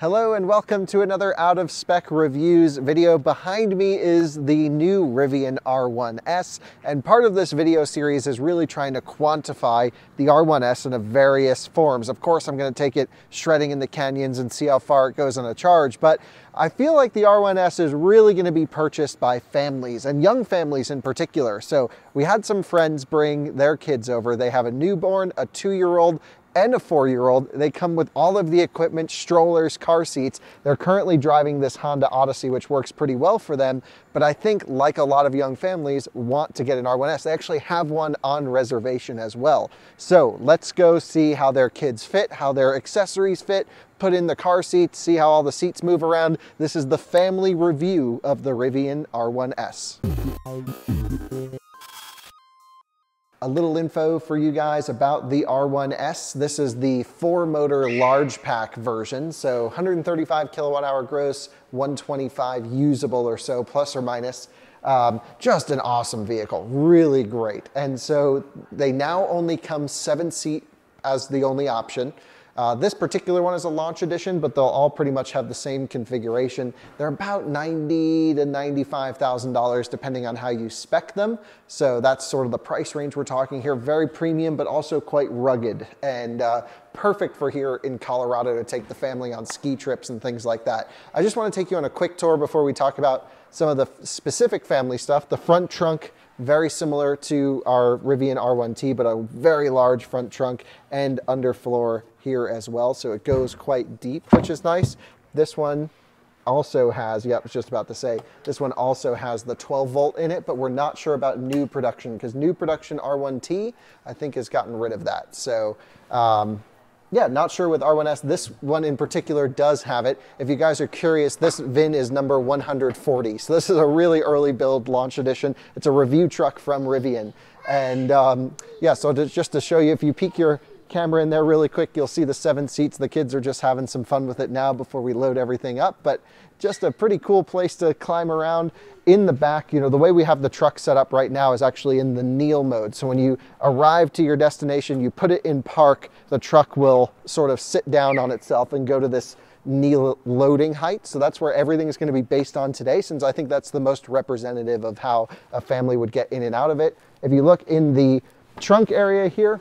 Hello and welcome to another Out of Spec Reviews video. Behind me is the new Rivian R1S, and part of this video series is really trying to quantify the R1S in various forms. Of course, I'm going to take it shredding in the canyons and see how far it goes on a charge, but I feel like the R1S is really going to be purchased by families, and young families in particular. So we had some friends bring their kids over. They have a newborn, a 2-year-old, and a 4-year-old. They come with all of the equipment, strollers, car seats. They're currently driving this Honda Odyssey, which works pretty well for them. But I think, like a lot of young families, want to get an R1S. They actually have one on reservation as well. So let's go see how their kids fit, how their accessories fit, put in the car seats, see how all the seats move around. This is the family review of the Rivian R1S. A little info for you guys about the R1S. This is the 4-motor large pack version. So 135 kilowatt hour gross, 125 usable or so, plus or minus. Just an awesome vehicle, really great. And so they now only come 7-seat as the only option. This particular one is a launch edition, but they'll all pretty much have the same configuration. They're about $90,000 to $95,000 depending on how you spec them. So that's sort of the price range we're talking here. Very premium, but also quite rugged, and perfect for here in Colorado to take the family on ski trips and things like that. I just want to take you on a quick tour before we talk about some of the specific family stuff. The front trunk, very similar to our Rivian R1T, but a very large front trunk and underfloor here as well. So it goes quite deep, which is nice. This one also has, yeah, I was just about to say, this one also has the 12-volt in it, but we're not sure about new production, because new production R1T, I think, has gotten rid of that. So yeah, not sure with R1S. This one in particular does have it. If you guys are curious, this VIN is number 140. So this is a really early build launch edition. It's a review truck from Rivian. And yeah, so just to show you, if you peek your camera in there really quick, you'll see the 7 seats. The kids are just having some fun with it now before we load everything up. But just a pretty cool place to climb around. In the back, you know, the way we have the truck set up right now is actually in the kneel mode. So when you arrive to your destination, you put it in park, the truck will sort of sit down on itself and go to this kneel loading height. So that's where everything is going to be based on today, since I think that's the most representative of how a family would get in and out of it. If you look in the trunk area here,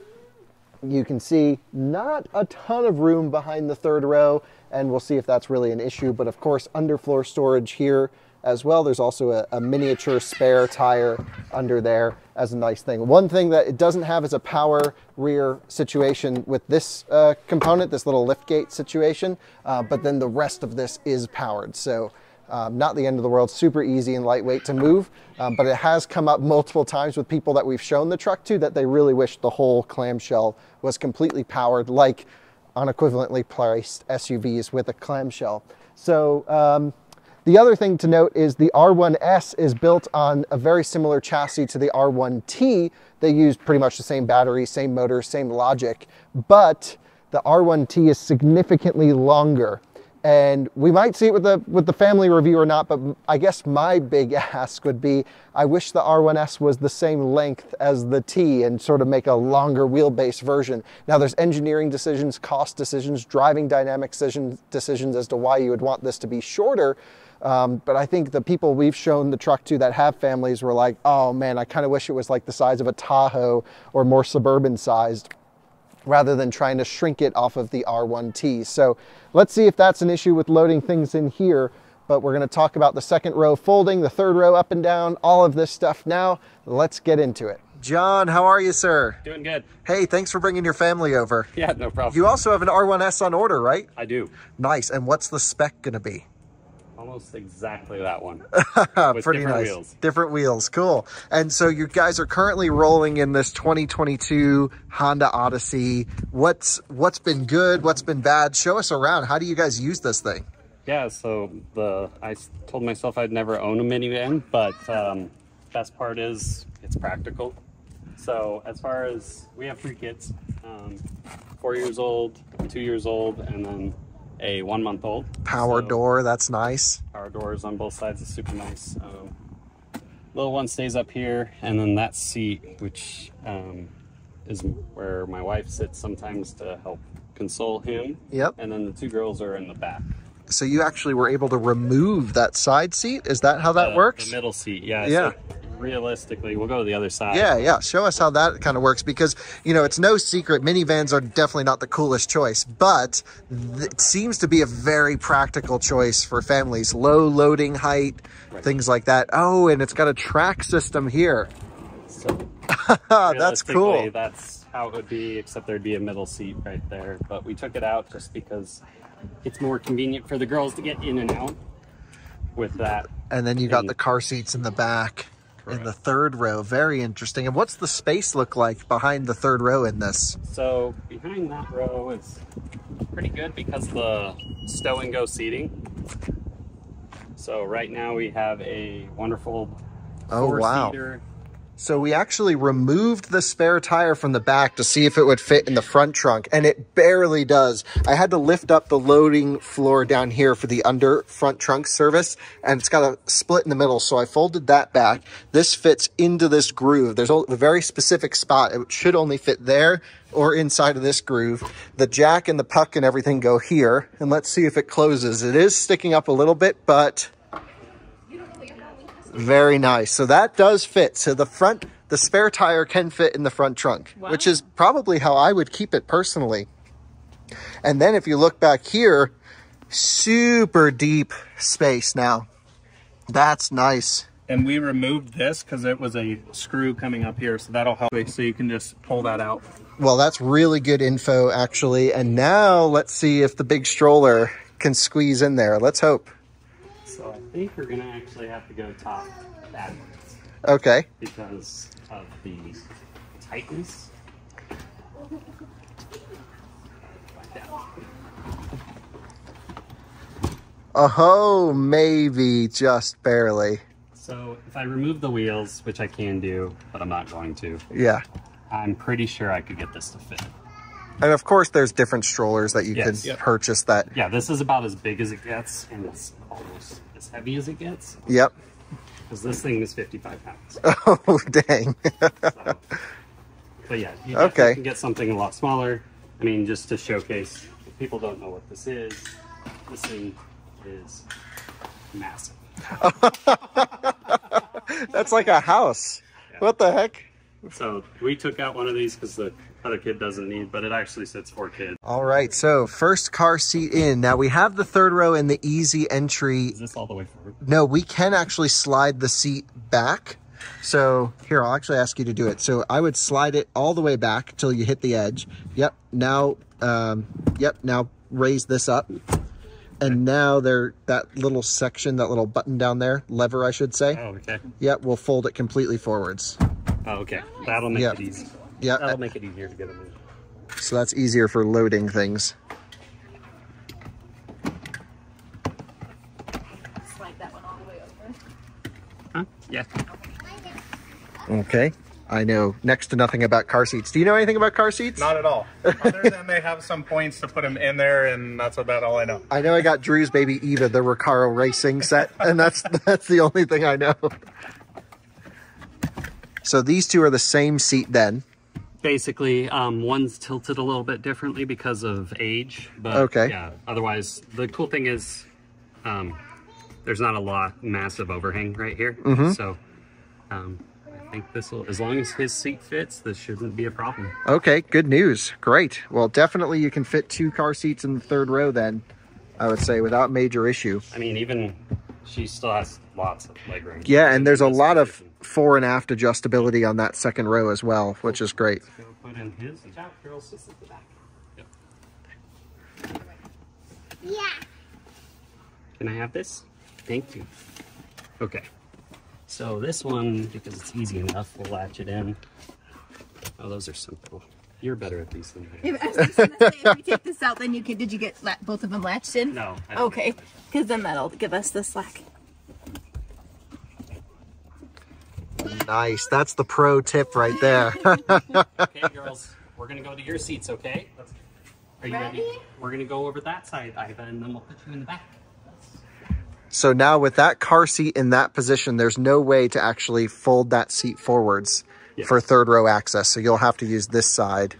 you can see not a ton of room behind the third row, and we'll see if that's really an issue. But of course, underfloor storage here as well. There's also a miniature spare tire under there as a nice thing. One thing that it doesn't have is a power rear situation with this component, this little liftgate situation, but then the rest of this is powered. So not the end of the world, super easy and lightweight to move, but it has come up multiple times with people that we've shown the truck to that they really wish the whole clamshell was completely powered, like on equivalently priced SUVs with a clamshell. So the other thing to note is the R1S is built on a very similar chassis to the R1T. They use pretty much the same battery, same motor, same logic, but the R1T is significantly longer. And we might see it with the family review or not, but I guess my big ask would be, I wish the R1S was the same length as the T and sort of make a longer wheelbase version. Now there's engineering decisions, cost decisions, driving dynamic decisions as to why you would want this to be shorter. But I think the people we've shown the truck to that have families were like, oh man, I kind of wish it was like the size of a Tahoe or more suburban sized, rather than trying to shrink it off of the R1T. So let's see if that's an issue with loading things in here, but we're gonna talk about the second row folding, the third row up and down, all of this stuff now. Let's get into it. John, how are you, sir? Doing good. Hey, thanks for bringing your family over. Yeah, no problem. You also have an R1S on order, right? I do. Nice, and what's the spec gonna be? Almost exactly that one. Pretty nice. Wheels. Different wheels, cool. And so you guys are currently rolling in this 2022 Honda Odyssey. What's been good? What's been bad? Show us around. How do you guys use this thing? Yeah, so I told myself I'd never own a minivan, but best part is it's practical. So as far as, we have 3 kids, 4 years old, 2 years old, and then a 1-month-old. Power door, that's nice. Power doors on both sides is super nice. Little one stays up here, and then that seat, which is where my wife sits sometimes to help console him. Yep. And then the 2 girls are in the back. So you actually were able to remove that side seat? Is that how that works? The middle seat, yeah. Yeah. So realistically, we'll go to the other side. Yeah, yeah. Show us how that kind of works, because, you know, it's no secret minivans are definitely not the coolest choice, but it seems to be a very practical choice for families. Low loading height, right, things like that. Oh, and it's got a track system here. So that's cool. That's how it would be, except there'd be a middle seat right there. But we took it out just because it's more convenient for the girls to get in and out with that. And then you got the car seats in the back. Correct. In the third row. Very interesting. And what's the space look like behind the third row in this? So behind that row is pretty good because of the stow and go seating. So right now we have a wonderful four-seater. So we actually removed the spare tire from the back to see if it would fit in the front trunk, and it barely does. I had to lift up the loading floor down here for the under front trunk service, and it's got a split in the middle, so I folded that back. This fits into this groove. There's a very specific spot. It should only fit there or inside of this groove. The jack and the puck and everything go here, and let's see if it closes. It is sticking up a little bit, but... very nice. So that does fit. So the spare tire can fit in the front trunk, wow, which is probably how I would keep it personally. And then if you look back here, super deep space now. That's nice. And we removed this because it was a screw coming up here, so that'll help. So you can just pull that out. Well, that's really good info, actually. And now let's see if the big stroller can squeeze in there. Let's hope. So I think we're going to actually have to go top backwards. Okay. Because of the tightness. Oh, maybe just barely. So if I remove the wheels, which I can do, but I'm not going to. Yeah. I'm pretty sure I could get this to fit. And of course, there's different strollers that you can purchase that. Yeah, this is about as big as it gets, and it's almost as heavy as it gets. Yep. Because this thing is 55 pounds. Oh, dang. So, but yeah, you can get something a lot smaller. I mean, just to showcase, if people don't know what this is, this thing is massive. That's like a house. Yeah. What the heck? So we took out one of these because the other kid doesn't need, but it actually sits for kids. All right, so first car seat in. Now we have the third row in the easy entry. Is this all the way forward? No, we can actually slide the seat back. So here, I'll actually ask you to do it. So I would slide it all the way back till you hit the edge. Yep, now, now raise this up. And now that little section, that little button down there, lever I should say. Oh, okay. Yep, we'll fold it completely forwards. Oh, okay. That'll make it easy. Yeah. That'll make it easier to get them in. So that's easier for loading things. Slide that one all the way over. Huh? Yeah. Okay. I know next to nothing about car seats. Do you know anything about car seats? Not at all. Other than they have some points to put them in there, and that's about all I know. I know I got Drew's baby Eva, the Recaro racing set, and that's the only thing I know. So these two are the same seat then? Basically, one's tilted a little bit differently because of age. But yeah, otherwise, the cool thing is there's not a massive overhang right here. Mm-hmm. So I think this will, as long as his seat fits, this shouldn't be a problem. Okay, good news. Great. Well, definitely you can fit two car seats in the third row then, I would say, without major issue. I mean, even she still has lots of legroom. Yeah, and there's a lot of fore and aft adjustability on that second row as well, which is great. Put in his top girl sits at the back. Yep. Yeah. Can I have this? Thank you. Okay. So this one, because it's easy enough, we'll latch it in. Oh, those are simple. You're better at these things. I was just gonna say, if we take this out, then you can. Did you get both of them latched in? No. Okay. Because then that'll give us the slack. Nice. That's the pro tip right there. Okay, girls, we're going to go to your seats, okay? Are you ready? We're going to go over that side, Iva, and then we'll put you in the back. So now with that car seat in that position, there's no way to actually fold that seat forwards for third row access. So you'll have to use this side.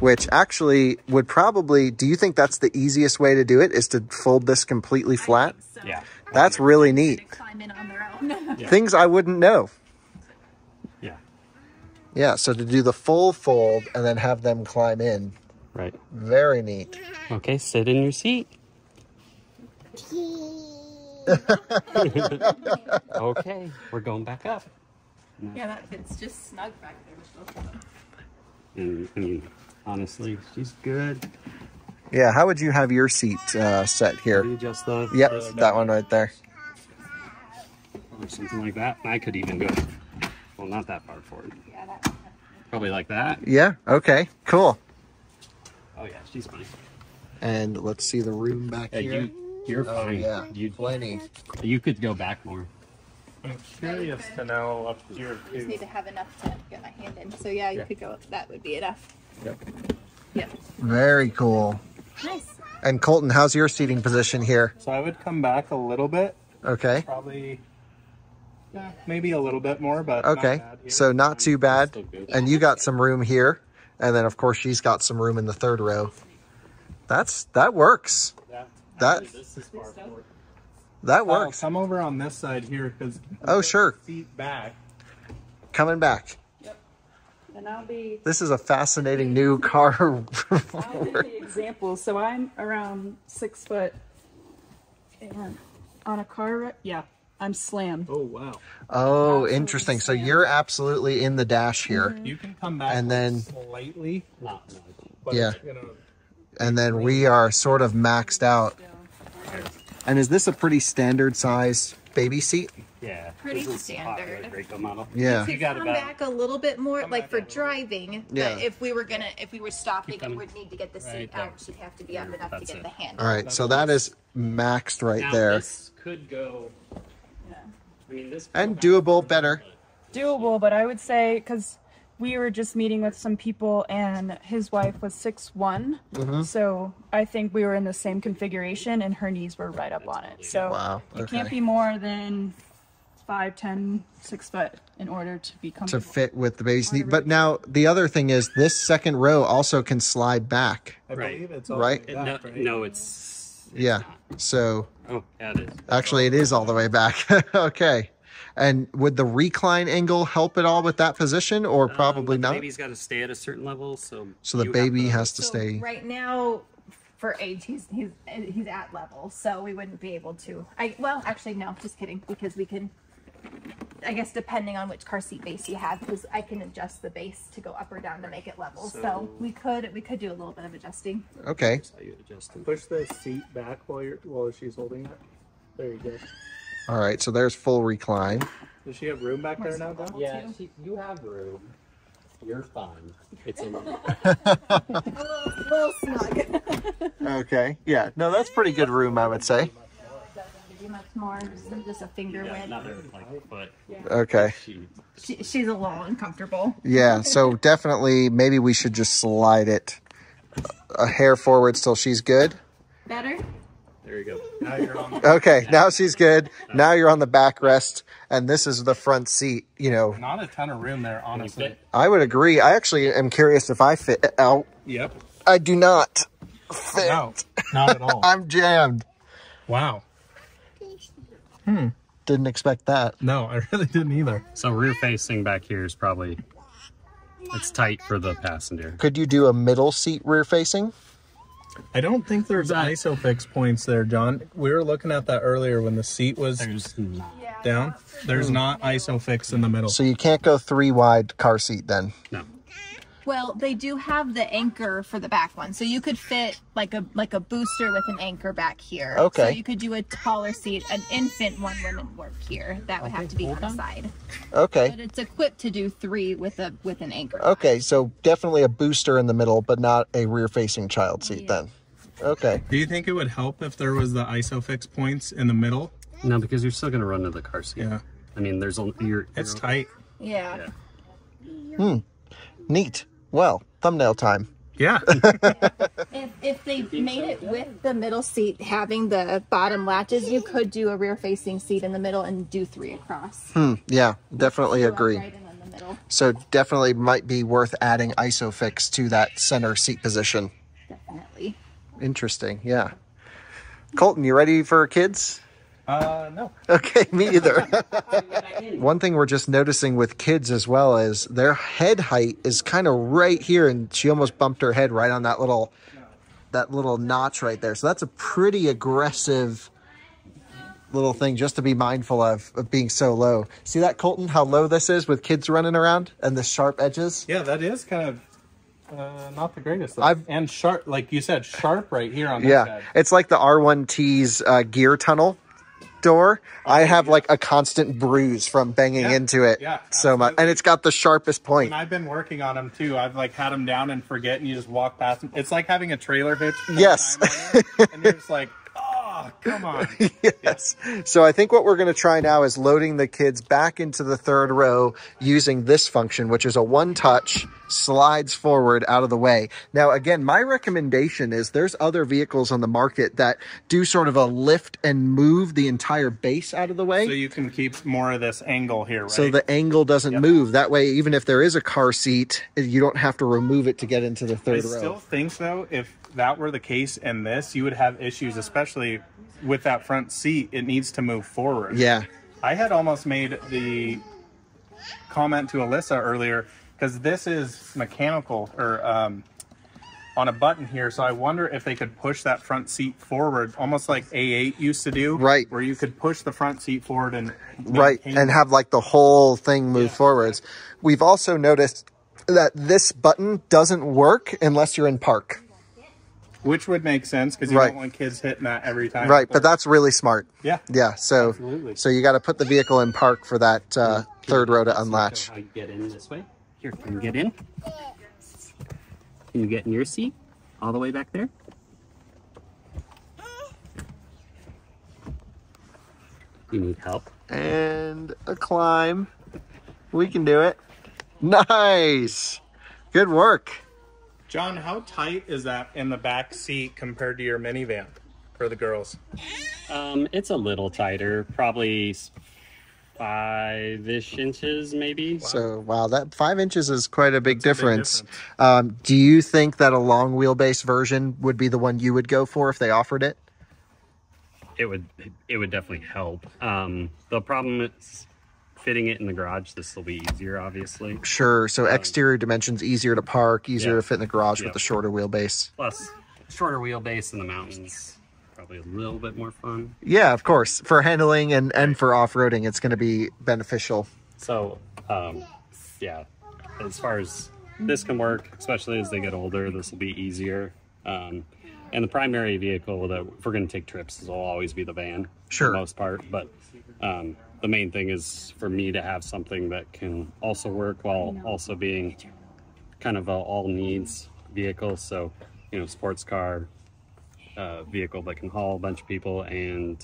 which actually would probably, do you think that's the easiest way to do it, is to fold this completely flat? So. Yeah. That's really neat. Climb in on their own. Yeah. Things I wouldn't know. Yeah. Yeah, so to do the full fold and then have them climb in. Right. Very neat. Okay, sit in your seat. Okay, we're going back up. Yeah, that fits just snug back there with both of us. I mean, honestly, she's good. Yeah, how would you have your seat set here? Just the, yep, that one right there. Or something like that. I could even go, well, not that far forward. Yeah, that one. Probably like that. Yeah, okay, cool. Oh, yeah, she's fine. And let's see the room back here. You're fine. Yeah, you'd plenty. You could go back more. I'm curious to know up here. I just need to have enough to get my hand in. So yeah, you could go up. That would be enough. Yep. Yep. Very cool. Nice. And Colton, how's your seating position here? So I would come back a little bit. Okay. Probably, yeah, maybe a little bit more, but okay. Not bad here. So not too bad. And you got some room here, and then of course she's got some room in the third row. That works. Yeah. That. That works. Oh, come over on this side here, because oh sure. Seat back. Coming back. Yep. And I'll be. This is a fascinating new car. I'll be the example. So I'm around 6 foot, and on a car wreck, yeah, I'm slammed. Oh wow. Oh, interesting. Slammed. So you're absolutely in the dash here. Mm-hmm. You can come back and then slightly. Not much. But yeah. You know, and then we are sort of maxed out. Yeah. And is this a pretty standard size baby seat? Yeah. Pretty standard. Model. Yeah. You got come back a little bit more, like for driving. Yeah. But if we were stopping and would need to get the seat out, she'd have to be up enough to get the hand. All right. So that is maxed right there. This could go. Yeah. I mean, this and doable better. Doable, but I would say because we were just meeting with some people and his wife was 6'1". Mm-hmm. So I think we were in the same configuration and her knees were right up on it. So wow. Okay. You can't be more than 5'10", 6 foot in order to be comfortable. To fit with the baby's knee. But now the other thing is this second row also can slide back. I believe it's all right. Back, right? No, it's yeah. Not. So oh, yeah, it is. Actually it is all the way back. Okay. And would the recline angle help at all with that position, or probably not? The baby's got to stay at a certain level, so the baby has to stay. Right now, for age, he's at level, so we wouldn't be able to. Well, actually, no, just kidding, because we can. I guess depending on which car seat base you have, because I can adjust the base to go up or down to make it level. So we could do a little bit of adjusting. Okay. Push the seat back while she's holding it. There you go. All right, so there's full recline. Does she have room back there now, though? Yeah, you have room. You're fine. It's a little snug. Okay, yeah. No, that's pretty good room, I would say. Much more, just a finger width. Another, like, yeah. Okay. She's a little uncomfortable. Yeah, so definitely maybe we should just slide it a hair forward till she's good. Better? There you go. Now you're on the okay, now she's good. Now you're on the backrest, and this is the front seat, you know. Not a ton of room there, honestly. I would agree. I actually am curious if I fit out. Yep. I do not fit. No, not at all. I'm jammed. Wow. Didn't expect that. No, I really didn't either. So rear facing back here is probably, it's tight for the passenger. Could you do a middle seat rear facing? I don't think there's ISOFIX points there, John. We were looking at that earlier when the seat was down. There's not ISOFIX in the middle. So you can't go 3 wide car seat then? No. Well, they do have the anchor for the back one. So you could fit like a booster with an anchor back here. Okay. So you could do a taller seat. An infant one wouldn't work here. That would have to be on the side. Okay. But it's equipped to do 3 with an anchor. Okay, so definitely a booster in the middle, but not a rear-facing child seat then. Okay. Do you think it would help if there was the ISOFIX points in the middle? No, because you're still going to run to the car seat. Yeah. I mean, there's only it's tight. Yeah. Neat. Well, thumbnail time. Yeah. If they made it with the middle seat having the bottom latches, you could do a rear-facing seat in the middle and do 3 across. Yeah, definitely agree. Right in the middle. So definitely might be worth adding ISOFIX to that center seat position. Definitely. Interesting, yeah. Colton, you ready for kids? No. Okay, me either. One thing we're just noticing with kids as well is their head height is kind of right here, and she almost bumped her head right on that little notch right there. So that's a pretty aggressive little thing just to be mindful of being so low. See that, Colton, how low this is with kids running around and the sharp edges? Yeah, that is kind of not the greatest. And sharp, like you said, sharp right here on that side. Yeah, it's like the R1T's gear tunnel door. I have like a constant bruise from banging into it so much, and it's got the sharpest point. And I've been working on them too. I've like had them down and forget, and you just walk past them. It's like having a trailer hitch. Yes. And you're just like, oh, come on. Yes. Yeah. So I think what we're going to try now is loading the kids back into the third row using this function, which is a one-touch slides forward out of the way. Now, again, my recommendation is there's other vehicles on the market that do sort of a lift and move the entire base out of the way. So you can keep more of this angle here, right? So the angle doesn't move. That way, even if there is a car seat, you don't have to remove it to get into the third row. I still think, though, if that were the case in this, you would have issues, especially with that front seat. It needs to move forward. Yeah. I had almost made the comment to Alyssa earlier, because this is mechanical or on a button here. So I wonder if they could push that front seat forward, almost like A8 used to do. Right. Where you could push the front seat forward and... and have like the whole thing move forwards. We've also noticed that this button doesn't work unless you're in park. Which would make sense, because you don't want kids hitting that every time. Right, but that's really smart. Yeah. Yeah, so absolutely. So you got to put the vehicle in park for that third row to unlatch. How you get in this way. Here, can you get in? Can you get in your seat? All the way back there? You need help. And a climb. We can do it. Nice. Good work. John, how tight is that in the back seat compared to your minivan for the girls? It's a little tighter, probably 5-ish inches maybe. Wow. So wow, that 5 inches is quite a big difference. Do you think that a long wheelbase version would be the one you would go for if they offered it? It would definitely help. The problem is fitting it in the garage. This will be easier, obviously. Sure. So exterior dimensions, easier to park, easier to fit in the garage with the shorter wheelbase. Plus shorter wheelbase in the mountains, probably a little bit more fun. Yeah, of course. For handling and for off-roading, it's going to be beneficial. So, yeah, as far as this can work, especially as they get older, this will be easier. And the primary vehicle that if we're going to take trips will always be the van, for the most part. But the main thing is for me to have something that can also work while also being kind of an all-needs vehicle. So, you know, sports car, vehicle that can haul a bunch of people, and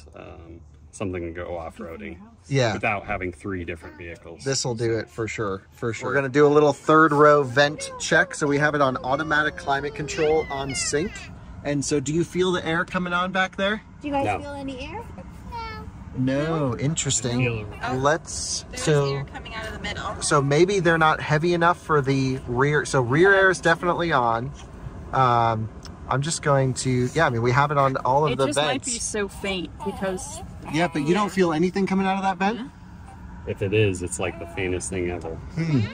something to go off-roading without having 3 different vehicles. This will do it for sure, for sure. We're going to do a little third row vent check. So we have it on automatic climate control on sync. And so do you feel the air coming on back there? Do you guys feel any air? No, interesting. Let's air coming out of the middle. So maybe they're not heavy enough for the rear. So rear air is definitely on. I'm just going to, I mean, we have it on all of the vents. It just might be so faint because... Yeah, but you don't feel anything coming out of that vent? If it is, it's like the faintest thing ever.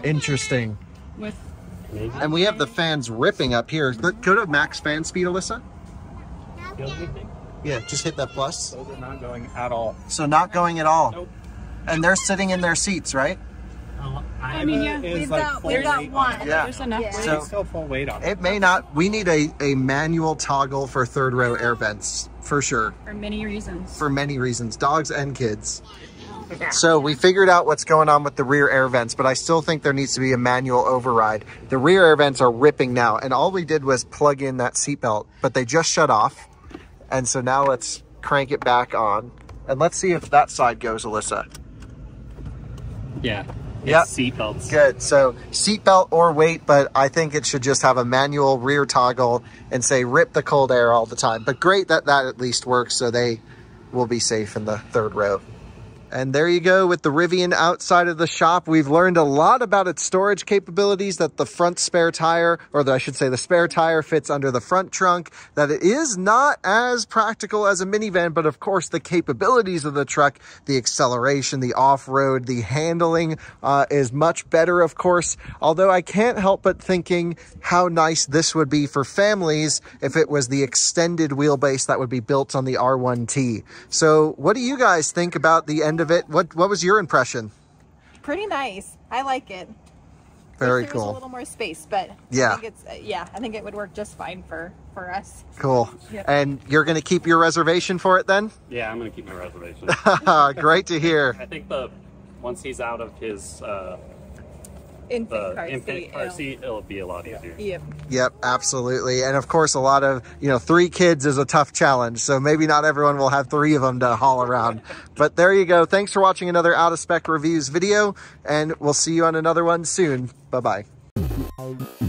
Interesting. And we have the fans ripping up here. Go to max fan speed, Alyssa. Yeah, just hit that plus. So they're not going at all. So not going at all. Nope. And they're sitting in their seats, right? I mean, yeah, we've got one. Yeah. There's enough weight. So still full weight on it. It may not. We need a manual toggle for third row air vents, for sure. For many reasons. For many reasons. Dogs and kids. So we figured out what's going on with the rear air vents, but I still think there needs to be a manual override. The rear air vents are ripping now, and all we did was plug in that seatbelt, but they just shut off. And so now let's crank it back on, and let's see if that side goes, Alyssa. Yeah. Yeah. Seatbelts. Good. So seatbelt or weight, but I think it should just have a manual rear toggle and say rip the cold air all the time. But great that that at least works, so they will be safe in the third row. And there you go with the Rivian outside of the shop. We've learned a lot about its storage capabilities, that the front spare tire, or that I should say the spare tire fits under the front trunk, that it is not as practical as a minivan, but of course the capabilities of the truck, the acceleration, the off-road, the handling is much better, of course. Although I can't help but thinking how nice this would be for families if it was the extended wheelbase that would be built on the R1T. So what do you guys think about the end of it? What was your impression? Pretty nice. I like it. Very cool. There's a little more space, but yeah, I think it would work just fine for us. Cool. Yep. And you're going to keep your reservation for it then? Yeah, I'm going to keep my reservation. Great to hear. I think once he's out of his infant car seat, it'll be a lot easier. Yep, absolutely. And of course, a lot of, you know, 3 kids is a tough challenge, so maybe not everyone will have 3 of them to haul around. But there you go. Thanks for watching another Out of Spec Reviews video, and we'll see you on another one soon. Bye-bye.